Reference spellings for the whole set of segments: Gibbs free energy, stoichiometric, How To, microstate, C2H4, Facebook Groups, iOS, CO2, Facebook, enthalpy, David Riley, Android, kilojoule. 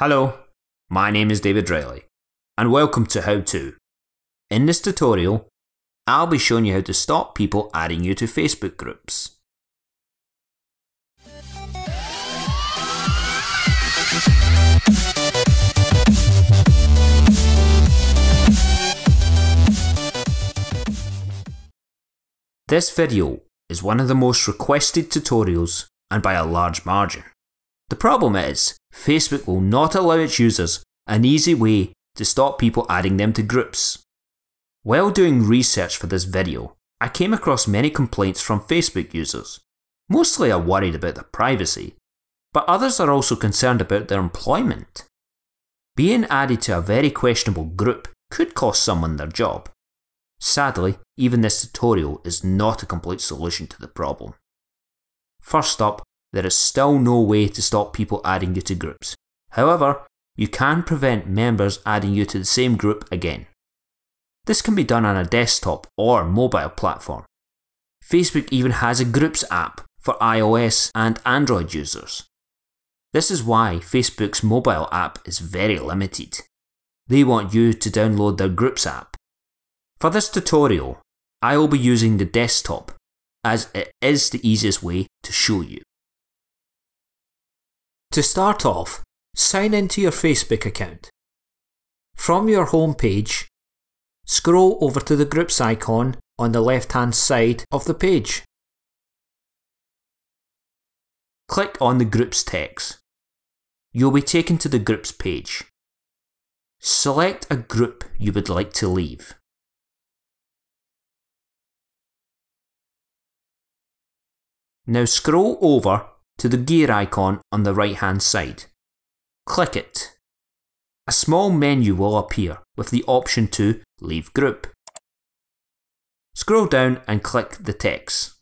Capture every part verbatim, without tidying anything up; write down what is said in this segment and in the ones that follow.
Hello, my name is David Riley, and welcome to How To. In this tutorial, I'll be showing you how to stop people adding you to Facebook groups. This video is one of the most requested tutorials, and by a large margin. The problem is, Facebook will not allow its users an easy way to stop people adding them to groups. While doing research for this video, I came across many complaints from Facebook users. Mostly are worried about their privacy, but others are also concerned about their employment. Being added to a very questionable group could cost someone their job. Sadly, even this tutorial is not a complete solution to the problem. First up, there is still no way to stop people adding you to groups. However, you can prevent members adding you to the same group again. This can be done on a desktop or mobile platform. Facebook even has a Groups app for iOS and Android users. This is why Facebook's mobile app is very limited. They want you to download their Groups app. For this tutorial, I will be using the desktop, as it is the easiest way to show you. To start off, sign into your Facebook account. From your home page, scroll over to the Groups icon on the left-hand side of the page. Click on the Groups text. You'll be taken to the Groups page. Select a group you would like to leave. Now scroll over to the gear icon on the right hand side. Click it. A small menu will appear with the option to leave group. Scroll down and click the text.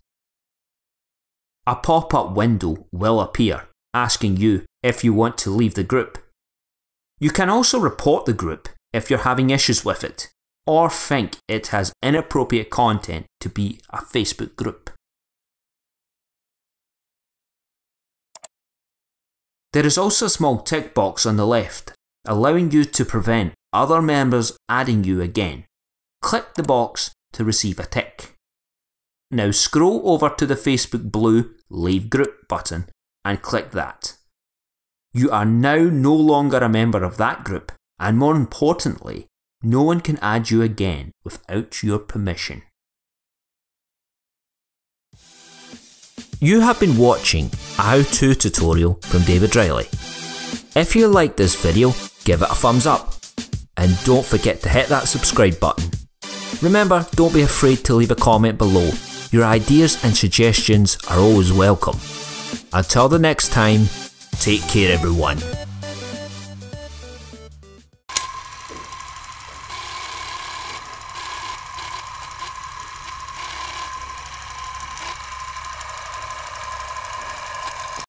A pop-up window will appear asking you if you want to leave the group. You can also report the group if you're having issues with it or think it has inappropriate content to be a Facebook group. There is also a small tick box on the left, allowing you to prevent other members adding you again. Click the box to receive a tick. Now scroll over to the Facebook blue Leave Group button and click that. You are now no longer a member of that group, and more importantly, no one can add you again without your permission. You have been watching a how-to tutorial from David Riley. If you like this video, give it a thumbs up and don't forget to hit that subscribe button. Remember, don't be afraid to leave a comment below. Your ideas and suggestions are always welcome. Until the next time, take care everyone.